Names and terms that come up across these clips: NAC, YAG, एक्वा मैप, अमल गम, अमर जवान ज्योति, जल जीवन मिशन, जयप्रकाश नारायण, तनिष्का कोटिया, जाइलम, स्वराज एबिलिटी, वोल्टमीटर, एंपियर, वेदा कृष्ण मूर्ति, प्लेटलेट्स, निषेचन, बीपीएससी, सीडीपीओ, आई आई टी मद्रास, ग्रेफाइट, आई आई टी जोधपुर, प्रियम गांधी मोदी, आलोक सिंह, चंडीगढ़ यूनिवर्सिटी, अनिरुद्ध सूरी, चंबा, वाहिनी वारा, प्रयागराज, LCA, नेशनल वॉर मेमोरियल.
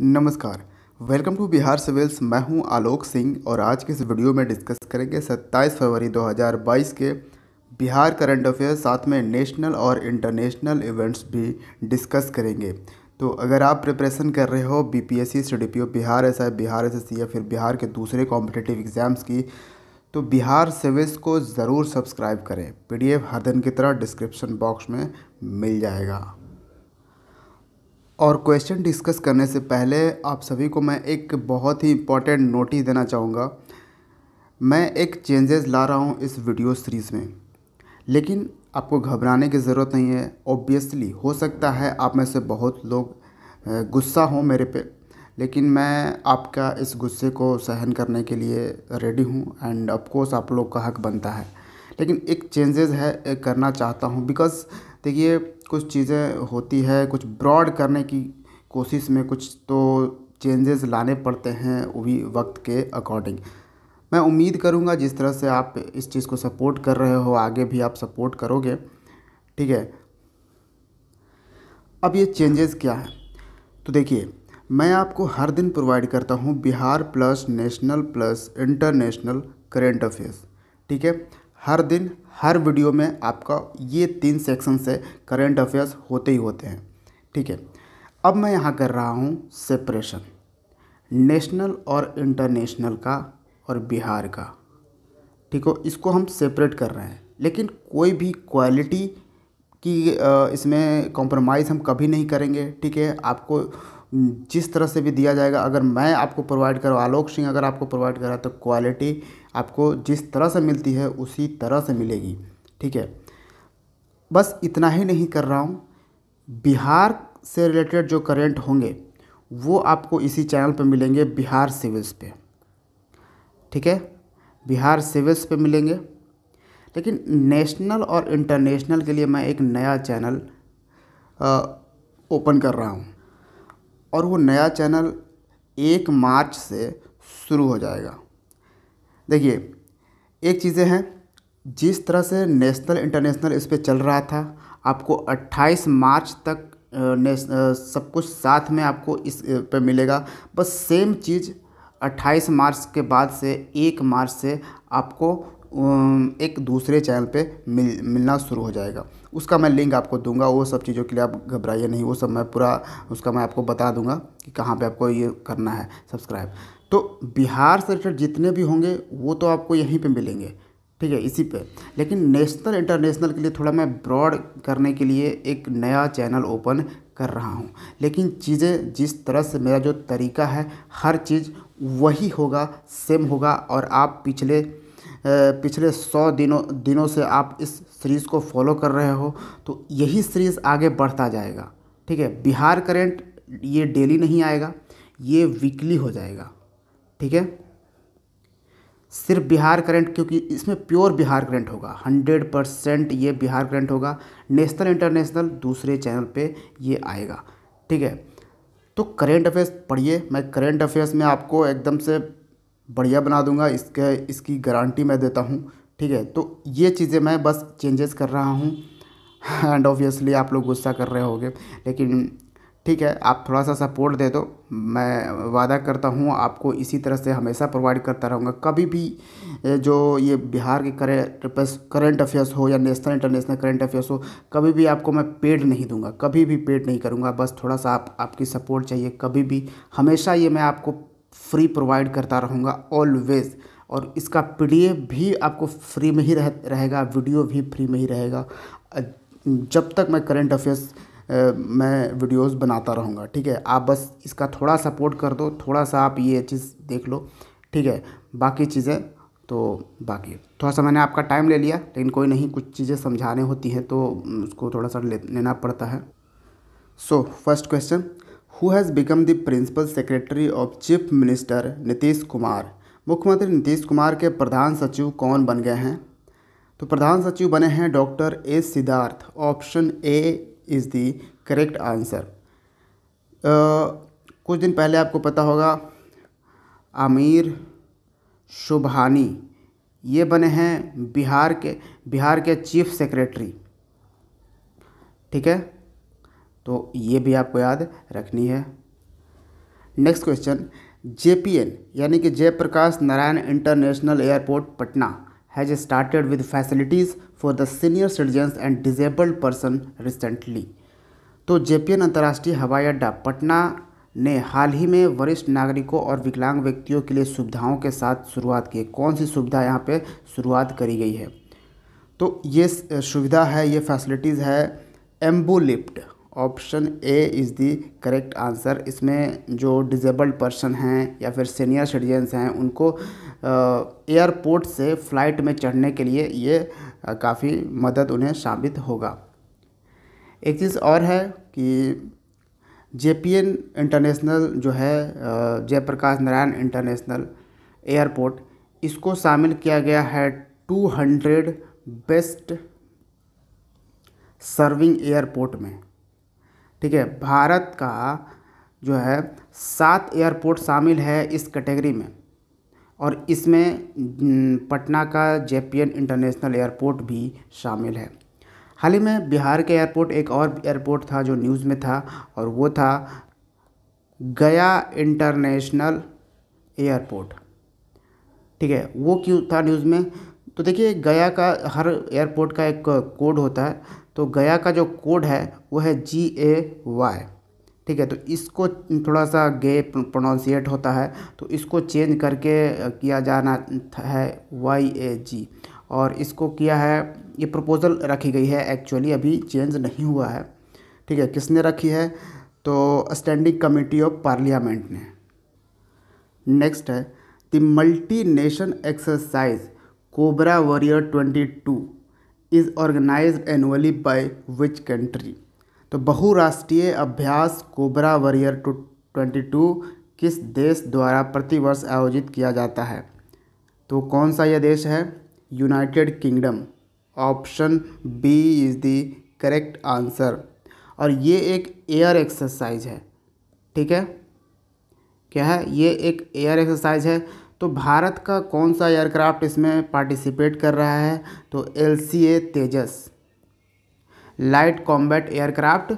नमस्कार, welcome to Bihar civils. मैं हूं आलोक सिंह और आज के इस वीडियो में डिस्कस करेंगे 27 फरवरी 2022 के बिहार करंट अफेयर, साथ में नेशनल और इंटरनेशनल इवेंट्स भी डिस्कस करेंगे। तो अगर आप प्रिपरेशन कर रहे हो बीपीएससी, सीडीपीओ, Bihar SI, Bihar SC या फिर बिहार के दूसरे कॉम्पिटिटिव एग्ज़ाम्स की, तो बिहार सिविल्स को ज़रूर सब्सक्राइब करें। PDF हर दिन की तरह डिस्क्रिप्शन बॉक्स में मिल जाएगा। और क्वेश्चन डिस्कस करने से पहले आप सभी को मैं एक बहुत ही इम्पॉर्टेंट नोटिस देना चाहूँगा। मैं एक चेंजेस ला रहा हूँ इस वीडियो सीरीज़ में, लेकिन आपको घबराने की ज़रूरत नहीं है। ऑब्वियसली हो सकता है आप में से बहुत लोग गुस्सा हों मेरे पे, लेकिन मैं आपका इस गुस्से को सहन करने के लिए रेडी हूँ एंड ऑफकोर्स आप लोग का हक बनता है। लेकिन एक चेंजेस है, एक करना चाहता हूँ, बिकॉज़ देखिए कुछ चीज़ें होती है, कुछ ब्रॉड करने की कोशिश में कुछ तो चेंजेस लाने पड़ते हैं, वो भी वक्त के अकॉर्डिंग। मैं उम्मीद करूँगा जिस तरह से आप इस चीज़ को सपोर्ट कर रहे हो, आगे भी आप सपोर्ट करोगे, ठीक है। अब ये चेंजेस क्या है, तो देखिए मैं आपको हर दिन प्रोवाइड करता हूँ Bihar plus national plus international current affairs, ठीक है। हर दिन हर वीडियो में आपका ये 3 सेक्शन से करंट अफेयर्स होते ही होते हैं, ठीक है। अब मैं यहाँ कर रहा हूँ सेपरेशन नेशनल और इंटरनेशनल का और बिहार का, ठीक हो। इसको हम सेपरेट कर रहे हैं, लेकिन कोई भी क्वालिटी की इसमें कॉम्प्रोमाइज़ हम कभी नहीं करेंगे, ठीक है। आपको जिस तरह से भी दिया जाएगा, अगर मैं आपको प्रोवाइड करूँ, आलोक सिंह अगर आपको प्रोवाइड करा, तो क्वालिटी आपको जिस तरह से मिलती है उसी तरह से मिलेगी, ठीक है। बस इतना ही नहीं कर रहा हूँ, बिहार से रिलेटेड जो करंट होंगे वो आपको इसी चैनल पे मिलेंगे, बिहार सिविल्स पे, ठीक है, बिहार सिविल्स पे मिलेंगे। लेकिन नेशनल और इंटरनेशनल के लिए मैं एक नया चैनल ओपन कर रहा हूँ और वो नया चैनल 1 मार्च से शुरू हो जाएगा। देखिए एक चीज़ें हैं, जिस तरह से नेशनल इंटरनेशनल इस पर चल रहा था, आपको 28 मार्च तक सब कुछ साथ में आपको इस पे मिलेगा। बस सेम चीज़ 28 मार्च के बाद से 1 मार्च से आपको एक दूसरे चैनल पे मिलना शुरू हो जाएगा। उसका मैं लिंक आपको दूंगा, वो सब चीज़ों के लिए आप घबराइए नहीं, वो सब मैं पूरा उसका मैं आपको बता दूंगा कि कहाँ पे आपको ये करना है सब्सक्राइब। तो बिहार से रिलेटेड जितने भी होंगे वो तो आपको यहीं पे मिलेंगे, ठीक है, इसी पे। लेकिन नेशनल इंटरनेशनल के लिए थोड़ा मैं ब्रॉड करने के लिए एक नया चैनल ओपन कर रहा हूँ, लेकिन चीज़ें जिस तरह से मेरा जो तरीका है हर चीज़ वही होगा, सेम होगा। और आप पिछले 100 दिनों से आप इस सीरीज़ को फॉलो कर रहे हो, तो यही सीरीज़ आगे बढ़ता जाएगा, ठीक है। बिहार करंट ये डेली नहीं आएगा, ये वीकली हो जाएगा, ठीक है। सिर्फ बिहार करंट, क्योंकि इसमें प्योर बिहार करंट होगा, 100% ये बिहार करंट होगा। नेशनल इंटरनेशनल दूसरे चैनल पे ये आएगा, ठीक है। तो करंट अफेयर्स पढ़िए, मैं करंट अफेयर्स में आपको एकदम से बढ़िया बना दूंगा, इसकी गारंटी मैं देता हूँ, ठीक है। तो ये चीज़ें मैं बस चेंजेस कर रहा हूँ एंड ऑब्वियसली आप लोग गुस्सा कर रहे होंगे, लेकिन ठीक है, आप थोड़ा सा सपोर्ट दे दो। मैं वादा करता हूँ आपको इसी तरह से हमेशा प्रोवाइड करता रहूँगा। कभी भी जो ये बिहार के करंट अफेयर्स हो या नेशनल इंटरनेशनल करंट अफेयर्स हो, कभी भी आपको मैं पेड नहीं दूंगा, कभी भी पेड नहीं करूँगा। बस थोड़ा सा आपकी सपोर्ट चाहिए, कभी भी हमेशा ये मैं आपको फ्री प्रोवाइड करता रहूँगा, ऑलवेज। और इसका PDF भी आपको फ्री में ही रहेगा, वीडियो भी फ्री में ही रहेगा, जब तक मैं करंट अफेयर्स मैं वीडियोस बनाता रहूँगा, ठीक है। आप बस इसका थोड़ा सपोर्ट कर दो, थोड़ा सा आप ये चीज़ देख लो, ठीक है। बाकी चीज़ें तो बाकी, थोड़ा सा मैंने आपका टाइम ले लिया, लेकिन कोई नहीं, कुछ चीज़ें समझाने होती हैं तो उसको थोड़ा सा लेना पड़ता है। So first question, Who has become the principal secretary of Chief Minister Nitish Kumar? मुख्यमंत्री नीतीश कुमार के प्रधान सचिव कौन बन गए हैं? तो प्रधान सचिव बने हैं doctor S Siddharth. Option A is the correct answer. कुछ दिन पहले आपको पता होगा आमिर सुभानी, ये बने हैं बिहार के चीफ सेक्रेटरी, ठीक है, तो ये भी आपको याद रखनी है। नेक्स्ट क्वेश्चन, जेपीएन यानी कि जयप्रकाश नारायण international airport Patna has started with facilities for the senior citizens and disabled person recently. तो जेपीएन अंतर्राष्ट्रीय हवाई अड्डा पटना ने हाल ही में वरिष्ठ नागरिकों और विकलांग व्यक्तियों के लिए सुविधाओं के साथ शुरुआत की। कौन सी सुविधा यहाँ पे शुरुआत करी गई है? तो ये सुविधा है, ये फैसिलिटीज़ है ambulift. Option A is the correct answer. इसमें जो डिजेबल्ड पर्सन हैं या फिर सीनियर सिटीजन्स हैं उनको एयरपोर्ट से फ़्लाइट में चढ़ने के लिए ये काफ़ी मदद उन्हें साबित होगा। एक चीज़ और है कि जेपीएन इंटरनेशनल जो है जयप्रकाश नारायण इंटरनेशनल एयरपोर्ट, इसको शामिल किया गया है 200 बेस्ट सर्विंग एयरपोर्ट में। ठीक है, भारत का जो है 7 एयरपोर्ट शामिल है इस कैटेगरी में और इसमें पटना का जेपीएन इंटरनेशनल एयरपोर्ट भी शामिल है। हाल ही में बिहार के एयरपोर्ट, एक और एयरपोर्ट था जो न्यूज़ में था और वो था गया इंटरनेशनल एयरपोर्ट। ठीक है, वो क्यों था न्यूज़ में? तो देखिए, गया का हर एयरपोर्ट का एक कोड होता है, तो गया का जो कोड है वो है GAY। ठीक है, तो इसको थोड़ा सा गे प्रोनाउंसिएट होता है, तो इसको चेंज करके किया जाना है YAG और इसको किया है, ये प्रपोज़ल रखी गई है, एक्चुअली अभी चेंज नहीं हुआ है। ठीक है, किसने रखी है? तो स्टैंडिंग कमेटी ऑफ पार्लियामेंट ने। नेक्स्ट है the multi nation exercise cobra warrior 22 is organised annually by which country. तो बहुराष्ट्रीय अभ्यास कोबरा वॉरियर 22 किस देश द्वारा प्रतिवर्ष आयोजित किया जाता है? तो कौन सा यह देश है? United Kingdom. Option B is the correct answer. और ये एक एयर एक्सरसाइज है। ठीक है, क्या है? ये एक एयर एक्सरसाइज है। तो भारत का कौन सा एयरक्राफ्ट इसमें पार्टिसिपेट कर रहा है? तो LCA Tejas, light combat aircraft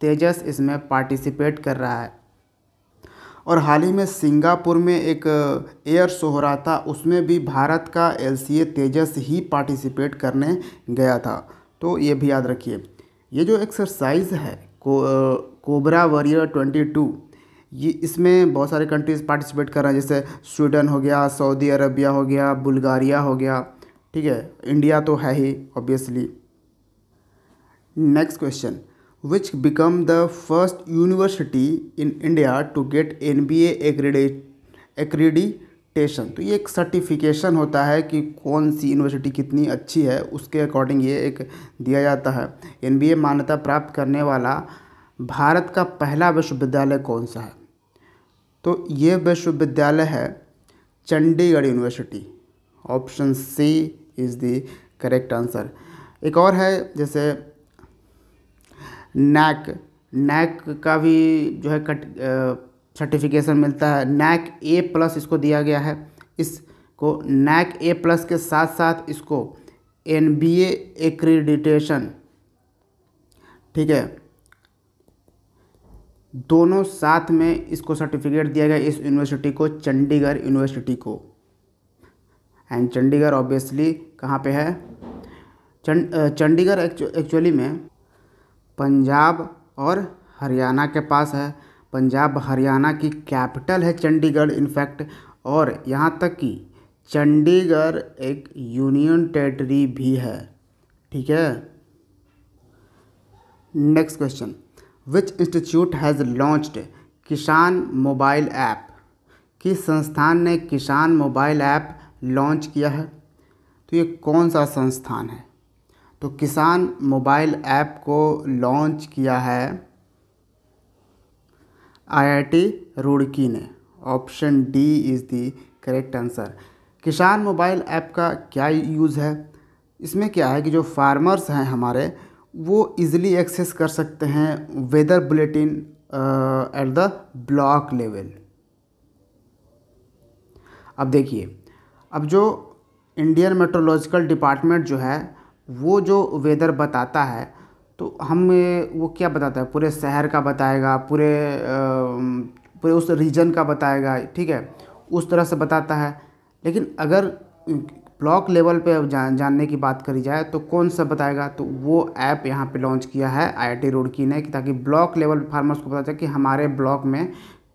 Tejas इसमें पार्टिसिपेट कर रहा है। और हाल ही में सिंगापुर में एक एयर शो हो रहा था, उसमें भी भारत का LCA तेजस ही पार्टिसिपेट करने गया था। तो ये भी याद रखिए, ये जो एक्सरसाइज है कोबरा वॉरियर 22, ये इसमें बहुत सारे कंट्रीज़ पार्टिसिपेट कर रहे हैं, जैसे स्वीडन हो गया, सऊदी अरबिया हो गया, बुल्गारिया हो गया। ठीक है, इंडिया तो है ही obviously. Next question, which become the first university in India to get MBA accreditation. तो ये एक सर्टिफिकेशन होता है कि कौन सी यूनिवर्सिटी कितनी अच्छी है, उसके अकॉर्डिंग ये एक दिया जाता है। MBA मान्यता प्राप्त करने वाला भारत का पहला विश्वविद्यालय कौन सा है? तो ये विश्वविद्यालय है चंडीगढ़ यूनिवर्सिटी। Option C is the correct answer. एक और है जैसे नैक का भी जो है सर्टिफिकेशन मिलता है, NAC A+ इसको दिया गया है। इसको NAC A+ के साथ साथ इसको MBA एक्रीडिटेशन, ठीक है, दोनों साथ में इसको सर्टिफिकेट दिया गया इस यूनिवर्सिटी को, चंडीगढ़ यूनिवर्सिटी को। एंड चंडीगढ़ ऑब्वियसली कहाँ पे है? चंडीगढ़ एक्चुअली में पंजाब और हरियाणा के पास है। पंजाब हरियाणा की कैपिटल है चंडीगढ़ इनफैक्ट। और यहाँ तक कि चंडीगढ़ एक यूनियन टेरिटरी भी है। ठीक है, next question, which institute has launched Kisan mobile app. किस संस्थान ने किसान मोबाइल ऐप लॉन्च किया है? तो ये कौन सा संस्थान है? तो किसान मोबाइल ऐप को लॉन्च किया है IIT रूड़की ने। Option D is the correct answer. Kisan mobile app का क्या यूज़ है? इसमें क्या है कि जो फार्मर्स हैं हमारे, वो इज़िली एक्सेस कर सकते हैं weather bulletin at the block level. अब देखिए, अब जो इंडियन मेट्रोलॉजिकल डिपार्टमेंट जो है वो जो वेदर बताता है, तो हमें वो क्या बताता है? पूरे शहर का बताएगा, पूरे पूरे उस रीजन का बताएगा, ठीक है, उस तरह से बताता है। लेकिन अगर ब्लॉक लेवल पे अब जानने की बात करी जाए तो कौन सा बताएगा, तो वो ऐप यहाँ पे लॉन्च किया है आई आई टी रूड़की ने, ताकि ब्लॉक लेवल फार्मर्स को पता चले कि हमारे ब्लॉक में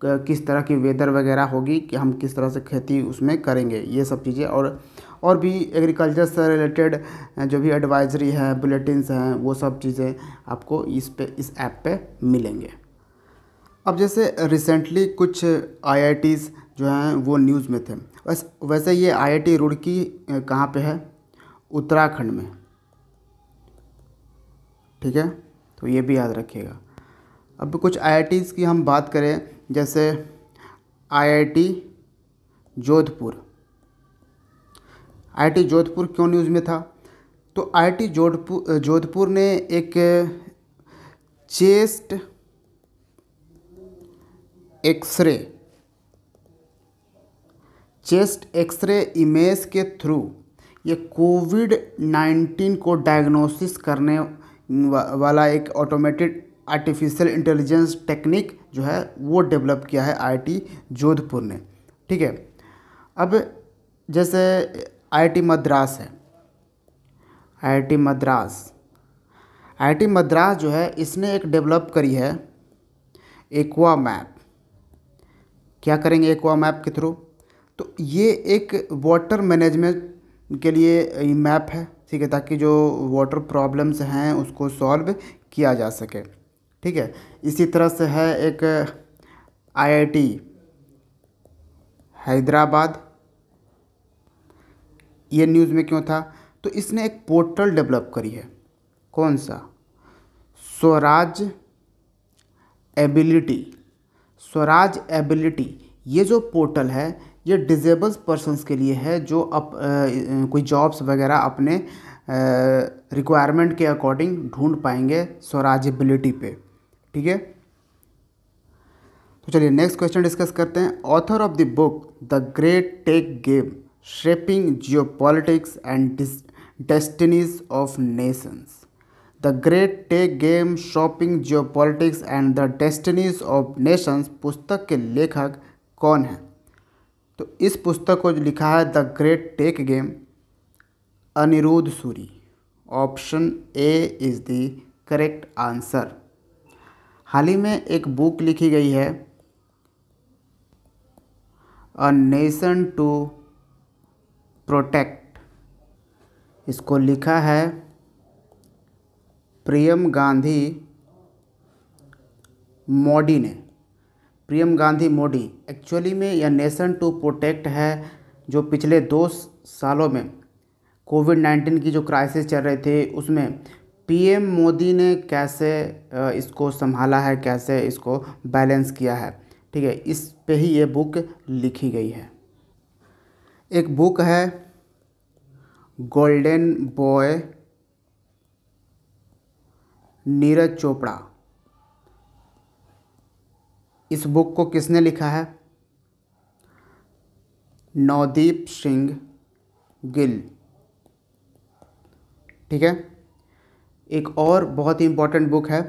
किस तरह की वेदर वगैरह होगी, कि हम किस तरह से खेती उसमें करेंगे, ये सब चीज़ें। और भी एग्रीकल्चर से रिलेटेड जो भी एडवाइजरी है, बुलेटिन्स हैं, वो सब चीज़ें आपको इस ऐप पे मिलेंगे। अब जैसे रिसेंटली कुछ आई आई टीज़ जो हैं वो न्यूज़ में थे। वैसे ये आई आई टी रूड़की कहाँ पे है, उत्तराखंड में, ठीक है, तो ये भी याद रखिएगा। अब कुछ आई आई टीज़ की हम बात करें, जैसे आई आई टी जोधपुर। आई आई टी जोधपुर क्यों न्यूज़ में था, तो आई आई टी जोधपुर ने एक चेस्ट एक्सरे इमेज के थ्रू ये कोविड-19 को डायग्नोसिस करने वाला एक ऑटोमेटेड आर्टिफिशियल इंटेलिजेंस टेक्निक जो है वो डेवलप किया है आई आई टी जोधपुर ने, ठीक है। अब जैसे आई आई टी मद्रास है, आई आई टी मद्रास जो है इसने एक डेवलप करी है एक्वा मैप। क्या करेंगे एक्वा मैप के थ्रू, तो ये एक वाटर मैनेजमेंट के लिए मैप है, ठीक है, ताकि जो वाटर प्रॉब्लम्स हैं उसको सॉल्व किया जा सके, ठीक है। इसी तरह से है एक आई आई टी हैदराबाद। ये न्यूज़ में क्यों था, तो इसने एक पोर्टल डेवलप करी है, कौन सा, स्वराज एबिलिटी। ये जो पोर्टल है ये डिजेबल्स पर्सनस के लिए है जो कोई जॉब्स वगैरह अपने रिक्वायरमेंट के अकॉर्डिंग ढूंढ पाएंगे स्वराज एबिलिटी पे, ठीक है। तो चलिए नेक्स्ट क्वेश्चन डिस्कस करते हैं। Author of the book the great tech game shaping geopolitics and destinies of nations, the great tech game shopping geopolitics and the destinies of nations पुस्तक के लेखक कौन है, तो इस पुस्तक को लिखा है the great tech game अनिरुद्ध सूरी। Option A is the correct answer. हाल ही में एक बुक लिखी गई है अ नेशन टू प्रोटेक्ट, इसको लिखा है प्रियम गांधी मोदी ने। एक्चुअली में यह नेशन टू प्रोटेक्ट है, जो पिछले 2 सालों में कोविड-19 की जो क्राइसिस चल रही थी उसमें पीएम मोदी ने कैसे इसको संभाला है, कैसे इसको बैलेंस किया है, ठीक है, इस पे ही ये बुक लिखी गई है। एक बुक है गोल्डन बॉय नीरज चोपड़ा, इस बुक को किसने लिखा है, नवदीप सिंह गिल, ठीक है। एक और बहुत ही इम्पोर्टेंट बुक है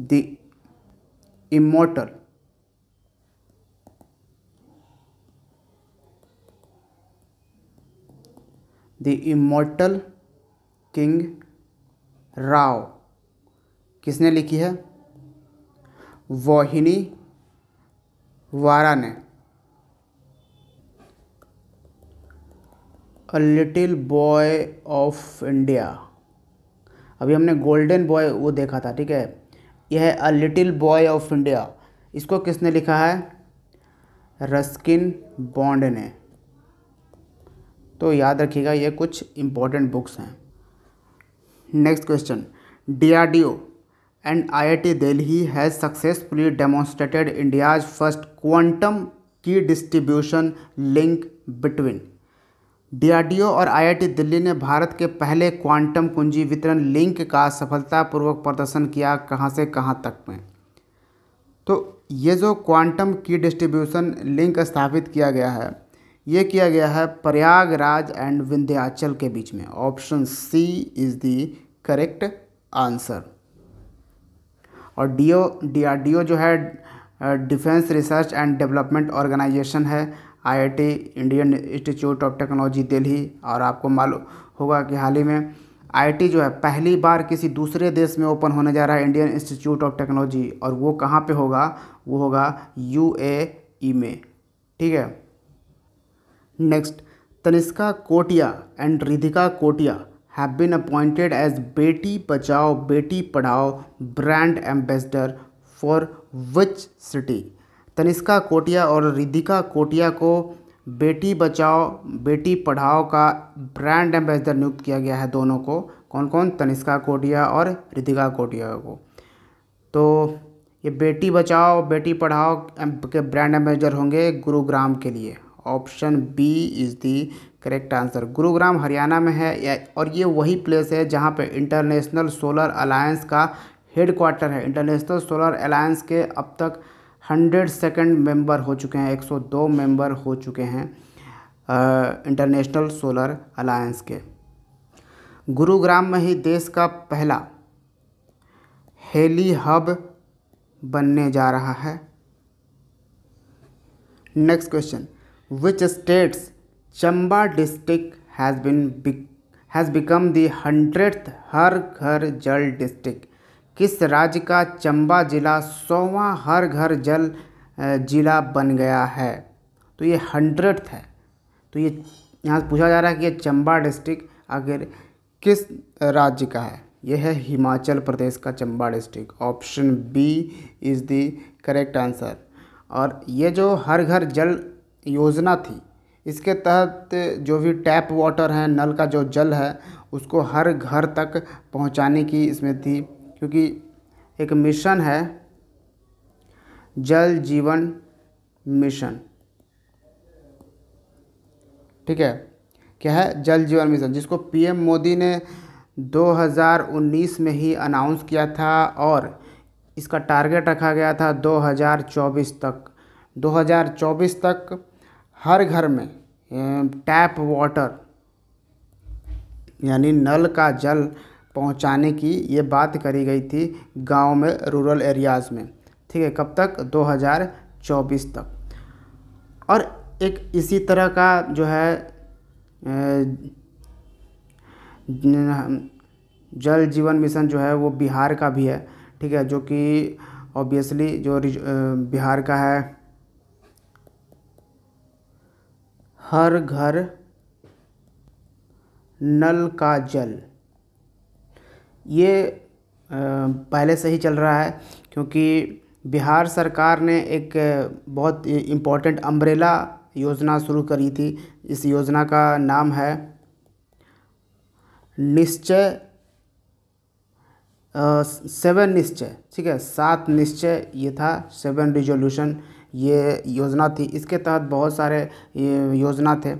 द इमॉर्टल किंग राव, किसने लिखी है, वाहिनी वारा ने। A little boy of India, अभी हमने गोल्डन बॉय वो देखा था, ठीक है, यह है a little boy of India, इसको किसने लिखा है, रस्किन बॉन्ड ने। तो याद रखिएगा ये कुछ इम्पोर्टेंट बुक्स हैं। Next question, DRDO and IIT Delhi has successfully demonstrated India's first quantum key distribution link between, DRDO और IIT दिल्ली ने भारत के पहले क्वांटम कुंजी वितरण लिंक का सफलतापूर्वक प्रदर्शन किया, कहां से कहां तक में। तो ये जो क्वांटम की डिस्ट्रीब्यूशन लिंक स्थापित किया गया है, ये किया गया है प्रयागराज एंड विंध्याचल के बीच में। Option C is the correct answer. और डी आर डी ओ जो है defence research and development organisation है, IIT Indian institute of technology Delhi. और आपको मालूम होगा कि हाल ही में IIT जो है पहली बार किसी दूसरे देश में ओपन होने जा रहा है, इंडियन इंस्टीट्यूट ऑफ टेक्नोलॉजी, और वो कहाँ पे होगा, वो होगा UAE में। ठीक है। Next, तनिष्का कोटिया and Ridhika Kotia have been appointed as Beti Bachao Beti Padhao brand ambassador for which city. तनिष्का कोटिया और रिधिका कोटिया को बेटी बचाओ बेटी पढ़ाओ का ब्रांड एम्बेसडर नियुक्त किया गया है, दोनों को। कौन कौन? तनिष्का कोटिया और रिधिका कोटिया को। तो ये बेटी बचाओ बेटी पढ़ाओ के ब्रांड एम्बेसडर होंगे गुरुग्राम के लिए। Option B is the correct answer. Gurugram Haryana में है और ये वही प्लेस है जहाँ पे इंटरनेशनल सोलर अलायंस का हेडक्वार्टर है। इंटरनेशनल सोलर अलायंस के अब तक 102 मेंबर हो चुके हैं, 102 मेंबर हो चुके हैं इंटरनेशनल सोलर अलायंस के। गुरुग्राम में ही देश का पहला हेली हब बनने जा रहा है। Next question, which states चंबा district has become the 100th हर घर जल डिस्ट्रिक्ट। किस राज्य का चंबा जिला 100वां हर घर जल जिला बन गया है? तो ये 100th है, तो ये यहाँ पूछा जा रहा है कि ये चंबा डिस्ट्रिक्ट आखिर किस राज्य का है? ये है हिमाचल प्रदेश का चंबा district. Option B is the correct answer. और ये जो हर घर जल योजना थी, इसके तहत जो भी टैप वाटर है, नल का जो जल है, उसको हर घर तक पहुंचाने की इसमें थी, क्योंकि एक मिशन है जल जीवन मिशन। ठीक है, क्या है? जल जीवन मिशन, जिसको पीएम मोदी ने 2019 में ही अनाउंस किया था और इसका टारगेट रखा गया था 2024 तक। 2024 तक हर घर में टैप वाटर यानी नल का जल पहुंचाने की ये बात करी गई थी गांव में, रूरल एरियाज़ में। ठीक है, कब तक? 2024 तक। और एक इसी तरह का जो है जल जीवन मिशन जो है वो बिहार का भी है। ठीक है, जो कि ऑब्वियसली जो बिहार का है हर घर नल का जल, ये पहले से ही चल रहा है, क्योंकि बिहार सरकार ने एक बहुत इम्पोर्टेंट अम्ब्रेला योजना शुरू करी थी। इस योजना का नाम है निश्चय, 7 निश्चय। ठीक है, 7 निश्चय ये था, 7 रिजोल्यूशन ये योजना थी। इसके तहत बहुत सारे योजना थे।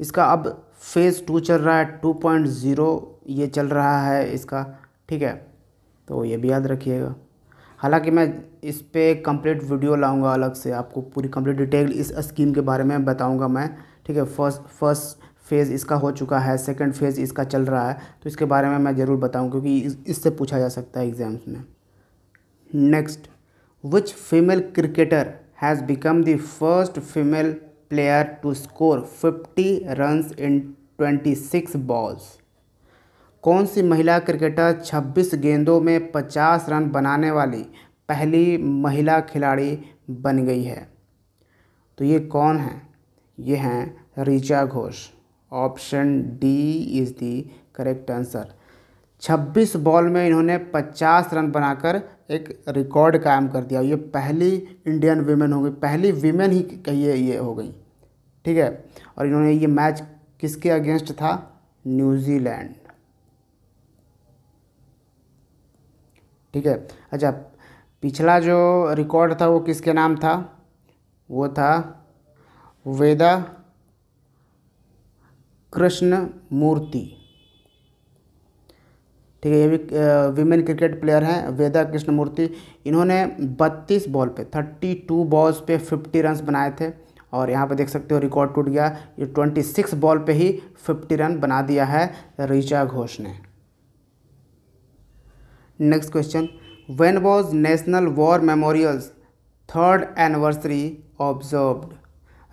इसका अब फेज़ 2 चल रहा है, 2.0 ये चल रहा है इसका। ठीक है, तो ये भी याद रखिएगा। हालांकि मैं इस पे कंप्लीट वीडियो लाऊंगा अलग से, आपको पूरी कंप्लीट डिटेल इस स्कीम के बारे में बताऊंगा मैं। ठीक है, फर्स्ट फेज़ इसका हो चुका है, सेकंड फेज़ इसका चल रहा है, तो इसके बारे में मैं ज़रूर बताऊँ, क्योंकि इससे पूछा जा सकता है एग्ज़ाम्स में। Next, which female cricketer has become the first female player to score 50 runs in 26 balls. कौन सी महिला क्रिकेटर 26 गेंदों में 50 रन बनाने वाली पहली महिला खिलाड़ी बन गई है? तो ये कौन है? ये हैं Richa Ghosh. Option D is the correct answer. 26 ball में इन्होंने 50 रन बनाकर एक रिकॉर्ड कायम कर दिया। ये पहली इंडियन वीमेन हो गई, पहली वीमेन ही कहिए ये हो गई। ठीक है, और इन्होंने ये मैच किसके अगेंस्ट था? न्यूजीलैंड। ठीक है, अच्छा पिछला जो रिकॉर्ड था वो किसके नाम था? वो था वेदा कृष्ण मूर्ति। ठीक है, ये भी विमेन क्रिकेट प्लेयर हैं, वेदा कृष्ण मूर्ति। इन्होंने 32 बॉल पे 32 बॉल्स पे 50 रन्स बनाए थे, और यहाँ पे देख सकते हो रिकॉर्ड टूट गया। ये 26 बॉल पे ही 50 रन बना दिया है रिचा घोष ने। Next question, when was national war memorials third anniversary observed?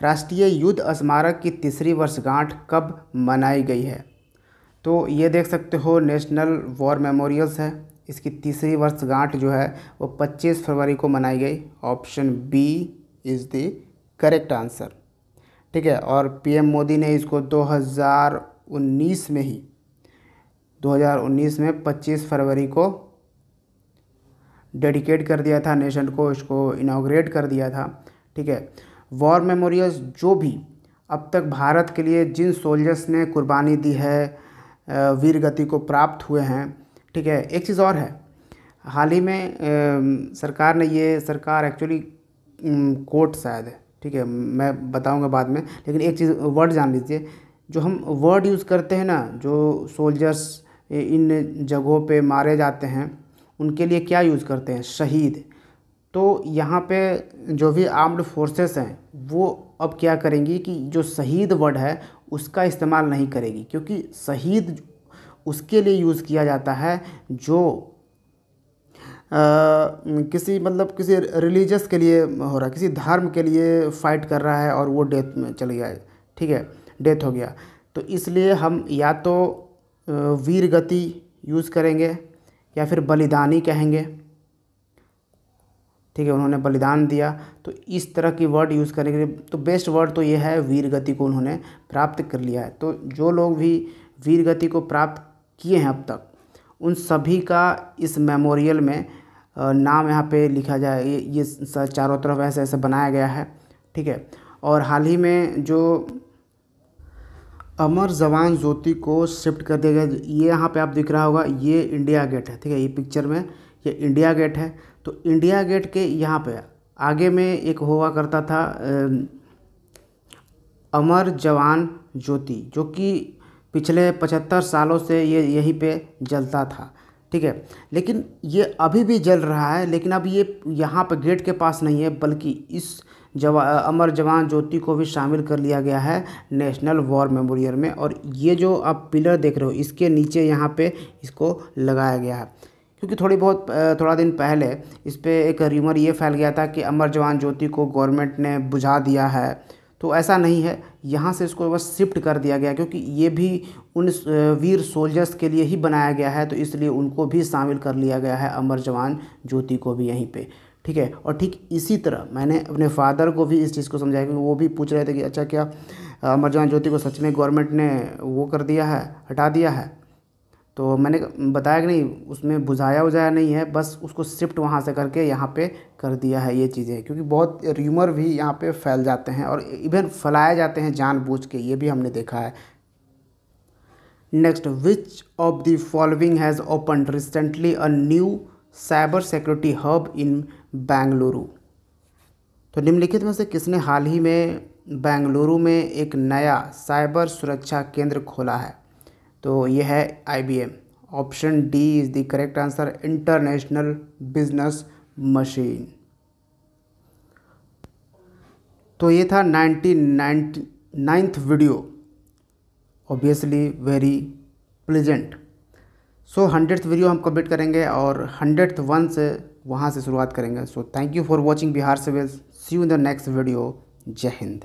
राष्ट्रीय युद्ध स्मारक की तीसरी वर्षगांठ कब मनाई गई है? तो ये देख सकते हो नेशनल वॉर मेमोरियल्स है, इसकी तीसरी वर्षगांठ जो है वो 25 फरवरी को मनाई गई। Option B is the correct answer, ठीक है। और पीएम मोदी ने इसको 2019 में 25 फरवरी को डेडिकेट कर दिया था नेशन को, इसको इनॉग्रेट कर दिया था, ठीक है। वॉर मेमोरियल्स जो भी अब तक भारत के लिए जिन सोल्जर्स ने कुर्बानी दी है, वीर गति को प्राप्त हुए हैं, ठीक है। एक चीज़ और है, हाल ही में सरकार ने ये सरकार एक्चुअली कोर्ट शायद है, ठीक है, मैं बताऊंगा बाद में, लेकिन एक चीज़ वर्ड जान लीजिए, जो हम वर्ड यूज़ करते हैं ना, जो सोल्जर्स इन जगहों पे मारे जाते हैं उनके लिए क्या यूज़ करते हैं, शहीद। तो यहाँ पे जो भी आर्म्ड फोर्सेस हैं वो अब क्या करेंगी कि जो शहीद वर्ड है उसका इस्तेमाल नहीं करेगी, क्योंकि शहीद उसके लिए यूज़ किया जाता है जो किसी मतलब किसी रिलीजियस के लिए हो रहा है, किसी धर्म के लिए फ़ाइट कर रहा है और वो डेथ में चल गया, ठीक है, डेथ हो गया। तो इसलिए हम या तो वीर गति यूज़ करेंगे या फिर बलिदानी कहेंगे, ठीक है, उन्होंने बलिदान दिया, तो इस तरह की वर्ड यूज़ करेंगे। तो बेस्ट वर्ड तो ये है वीर गति को उन्होंने प्राप्त कर लिया है। तो जो लोग भी वीर गति को प्राप्त किए हैं अब तक, उन सभी का इस मेमोरियल में नाम यहाँ पे लिखा जाए, ये चारों तरफ ऐसे ऐसे बनाया गया है, ठीक है। और हाल ही में जो अमर जवान ज्योति को शिफ्ट कर दिया गया, ये यहाँ पे आप दिख रहा होगा, ये इंडिया गेट है, ठीक है, ये पिक्चर में ये इंडिया गेट है। तो इंडिया गेट के यहाँ पे आगे में एक हुआ करता था अमर जवान ज्योति, जो कि पिछले 75 सालों से ये यहीं पे जलता था, ठीक है, लेकिन ये अभी भी जल रहा है, लेकिन अब ये यहाँ पे गेट के पास नहीं है, बल्कि इस अमर जवान ज्योति को भी शामिल कर लिया गया है नेशनल वॉर मेमोरियल में। और ये जो आप पिलर देख रहे हो इसके नीचे यहाँ पे इसको लगाया गया है, क्योंकि थोड़ा दिन पहले इस पर एक र्यूमर ये फैल गया था कि अमर जवान ज्योति को गवर्नमेंट ने बुझा दिया है, तो ऐसा नहीं है, यहाँ से इसको बस शिफ्ट कर दिया गया, क्योंकि ये भी उन वीर सोल्जर्स के लिए ही बनाया गया है, तो इसलिए उनको भी शामिल कर लिया गया है अमर जवान ज्योति को भी यहीं पे, ठीक है। और ठीक इसी तरह मैंने अपने फादर को भी इस चीज़ को समझाया, क्योंकि वो भी पूछ रहे थे कि अच्छा क्या अमर जवान ज्योति को सच में गवर्नमेंट ने वो कर दिया है, हटा दिया है? तो मैंने बताया कि नहीं, उसमें बुझाया उझाया नहीं है, बस उसको शिफ्ट वहाँ से करके यहाँ पे कर दिया है ये चीज़ें, क्योंकि बहुत र्यूमर भी यहाँ पे फैल जाते हैं और इवन फैलाए जाते हैं जानबूझ के, ये भी हमने देखा है। Next, which of the following has open recently a new cyber security hub in Bengaluru? तो निम्नलिखित में से किसने हाल ही में बेंगलुरु में एक नया साइबर सुरक्षा केंद्र खोला है? तो ये है IBM। Option D is the correct answer, international business machine. तो ये था 99वां video, obviously very pleasant. So 100th video हम कंप्लीट करेंगे और 101 से वहाँ से शुरुआत करेंगे। So thank you for watching Bihar civils, see you in the next video. जय हिंद।